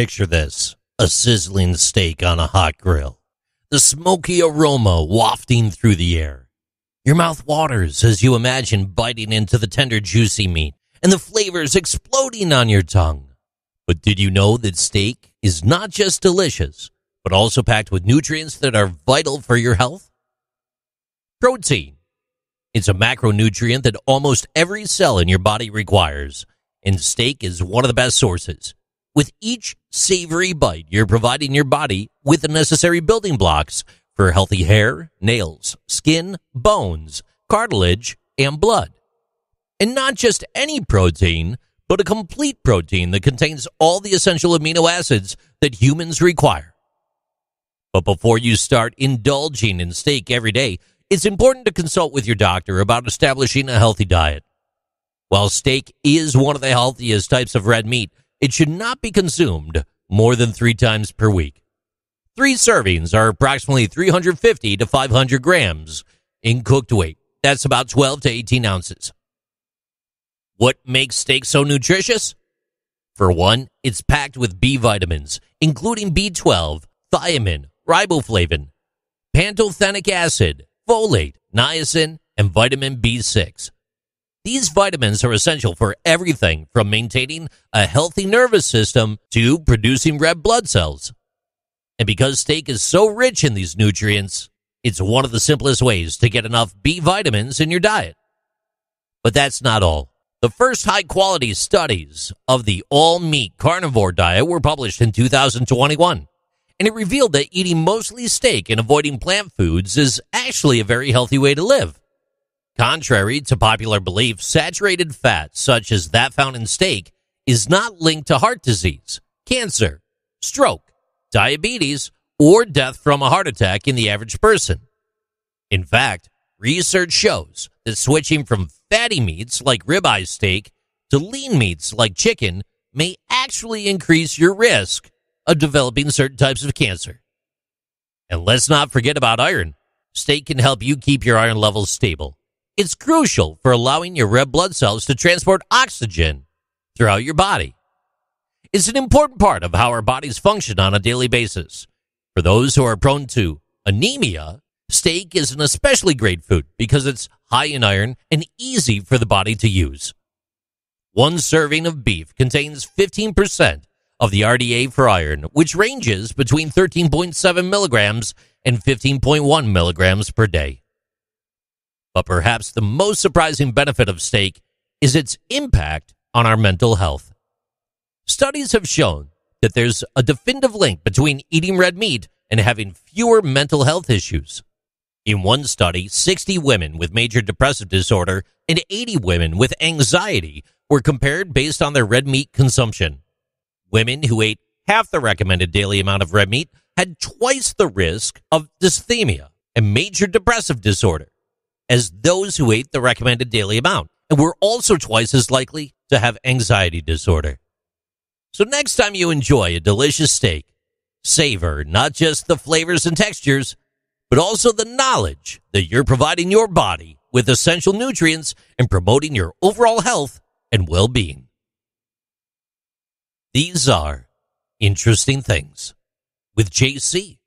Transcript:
Picture this, a sizzling steak on a hot grill, the smoky aroma wafting through the air. Your mouth waters as you imagine biting into the tender, juicy meat and the flavors exploding on your tongue. But did you know that steak is not just delicious, but also packed with nutrients that are vital for your health? Protein. It's a macronutrient that almost every cell in your body requires, and steak is one of the best sources. With each savory bite, you're providing your body with the necessary building blocks for healthy hair, nails, skin, bones, cartilage, and blood. And not just any protein, but a complete protein that contains all the essential amino acids that humans require. But before you start indulging in steak every day, it's important to consult with your doctor about establishing a healthy diet. While steak is one of the healthiest types of red meat, it should not be consumed more than 3 times per week. 3 servings are approximately 350 to 500 grams in cooked weight. That's about 12 to 18 ounces. What makes steak so nutritious? For one, it's packed with B vitamins, including B12, thiamine, riboflavin, pantothenic acid, folate, niacin, and vitamin B6. These vitamins are essential for everything from maintaining a healthy nervous system to producing red blood cells. And because steak is so rich in these nutrients, it's one of the simplest ways to get enough B vitamins in your diet. But that's not all. The first high-quality studies of the all-meat carnivore diet were published in 2021, and it revealed that eating mostly steak and avoiding plant foods is actually a very healthy way to live. Contrary to popular belief, saturated fat, such as that found in steak, is not linked to heart disease, cancer, stroke, diabetes, or death from a heart attack in the average person. In fact, research shows that switching from fatty meats like ribeye steak to lean meats like chicken may actually increase your risk of developing certain types of cancer. And let's not forget about iron. Steak can help you keep your iron levels stable. It's crucial for allowing your red blood cells to transport oxygen throughout your body. It's an important part of how our bodies function on a daily basis. For those who are prone to anemia, steak is an especially great food because it's high in iron and easy for the body to use. 1 serving of beef contains 15% of the RDA for iron, which ranges between 13.7 milligrams and 15.1 milligrams per day. But perhaps the most surprising benefit of steak is its impact on our mental health. Studies have shown that there's a definitive link between eating red meat and having fewer mental health issues. In one study, 60 women with major depressive disorder and 80 women with anxiety were compared based on their red meat consumption. Women who ate half the recommended daily amount of red meat had twice the risk of dysthymia and major depressive disorder as those who ate the recommended daily amount, and were also twice as likely to have anxiety disorder. So next time you enjoy a delicious steak, savor not just the flavors and textures, but also the knowledge that you're providing your body with essential nutrients and promoting your overall health and well-being. These are Interesting Things with JC.